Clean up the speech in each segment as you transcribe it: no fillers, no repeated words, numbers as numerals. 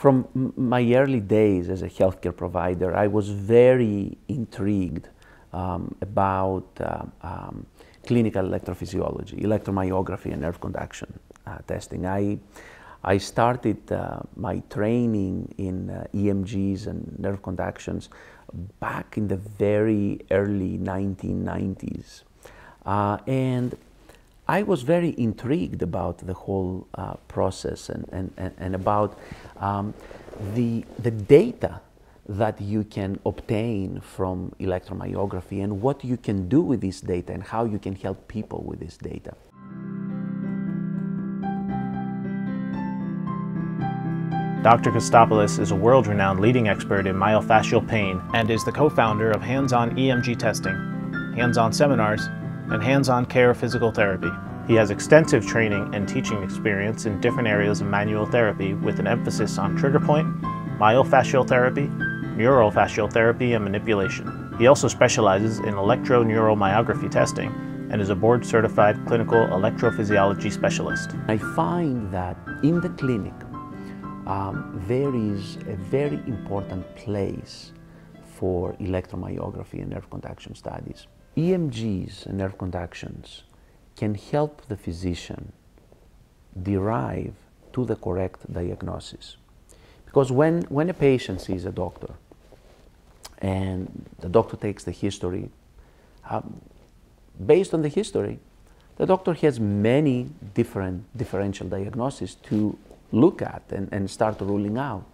From my early days as a healthcare provider, I was very intrigued about clinical electrophysiology, electromyography and nerve conduction testing. I started my training in EMGs and nerve conductions back in the very early 1990s. And I was very intrigued about the whole process and about the data that you can obtain from electromyography and what you can do with this data and how you can help people with this data. Dr. Kostopoulos is a world-renowned leading expert in myofascial pain and is the co-founder of Hands-On EMG Testing, Hands-On Seminars, and Hands-On Care Physical Therapy. He has extensive training and teaching experience in different areas of manual therapy with an emphasis on trigger point, myofascial therapy, neurofascial therapy, and manipulation. He also specializes in electroneuromyography testing and is a board-certified clinical electrophysiology specialist. I find that in the clinic, there is a very important place for electromyography and nerve conduction studies. EMGs and nerve conductions can help the physician derive to the correct diagnosis. Because when a patient sees a doctor and the doctor takes the history, based on the history, the doctor has many different differential diagnoses to look at and start ruling out.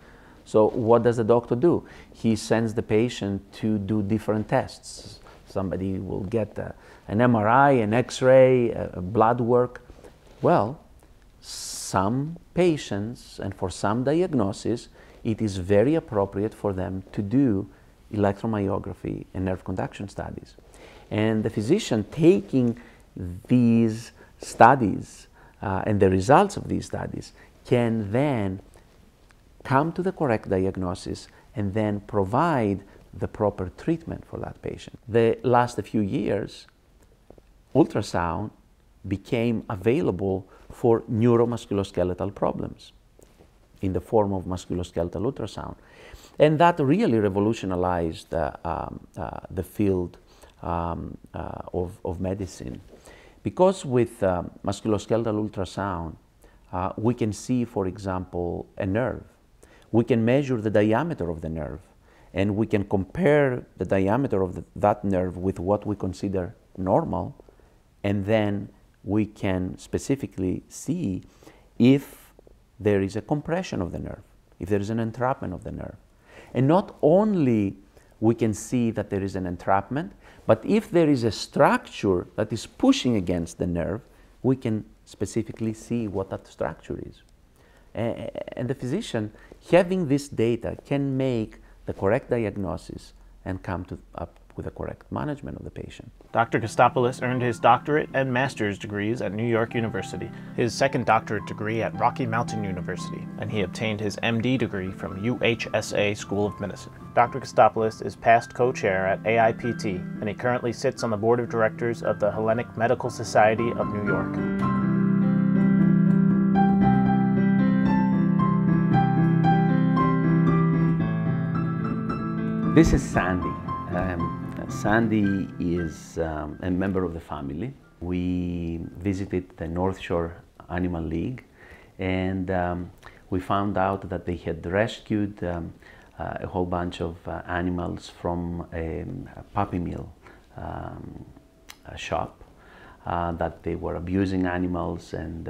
So what does the doctor do? He sends the patient to do different tests. Somebody will get an MRI, an X-ray, blood work. Well, some patients and for some diagnoses, it is very appropriate for them to do electromyography and nerve conduction studies. And the physician taking these studies and the results of these studies can then come to the correct diagnosis and then provide the proper treatment for that patient. The last few years, ultrasound became available for neuromusculoskeletal problems in the form of musculoskeletal ultrasound. And that really revolutionized the field of medicine. Because with musculoskeletal ultrasound, we can see, for example, a nerve. We can measure the diameter of the nerve, and we can compare the diameter of that nerve with what we consider normal, and then we can specifically see if there is a compression of the nerve, if there is an entrapment of the nerve. And not only we can see that there is an entrapment, but if there is a structure that is pushing against the nerve, we can specifically see what that structure is. And the physician, having this data, can make the correct diagnosis and come up with the correct management of the patient. Dr. Kostopoulos earned his doctorate and master's degrees at New York University, his second doctorate degree at Rocky Mountain University, and he obtained his MD degree from UHSA School of Medicine. Dr. Kostopoulos is past co-chair at AIPT, and he currently sits on the board of directors of the Hellenic Medical Society of New York. This is Sandy. Sandy is a member of the family. We visited the North Shore Animal League, and we found out that they had rescued a whole bunch of animals from a puppy mill shop, that they were abusing animals and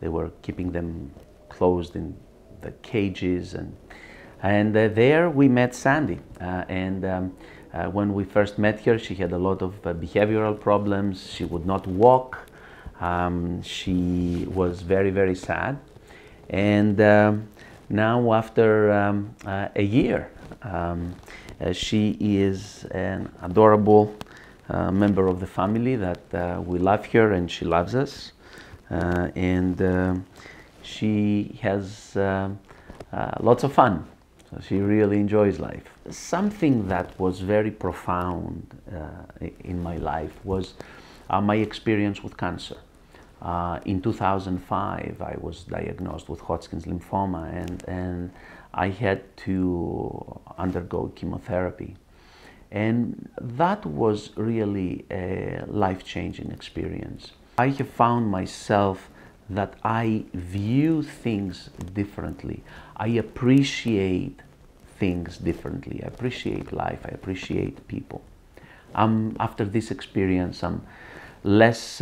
they were keeping them closed in the cages. And there we met Sandy, and when we first met her, she had a lot of behavioral problems. She would not walk. She was very, very sad. And now after a year, she is an adorable member of the family that we love her and she loves us. And she has lots of fun. She really enjoys life. Something that was very profound in my life was my experience with cancer. In 2005, I was diagnosed with Hodgkin's lymphoma, and I had to undergo chemotherapy. And that was really a life-changing experience. I have found myself that I view things differently. I appreciate things differently. I appreciate life. I appreciate people. After this experience, I'm less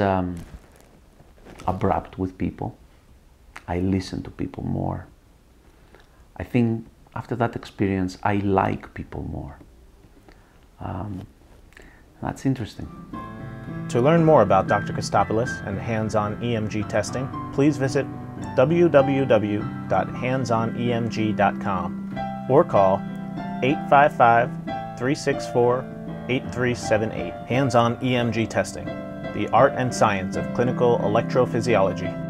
abrupt with people. I listen to people more. I think after that experience, I like people more. That's interesting. To learn more about Dr. Kostopoulos and the Hands-On EMG testing, please visit www.handsonemg.com or call 855-364-8378. Hands-On EMG testing, the art and science of clinical electrophysiology.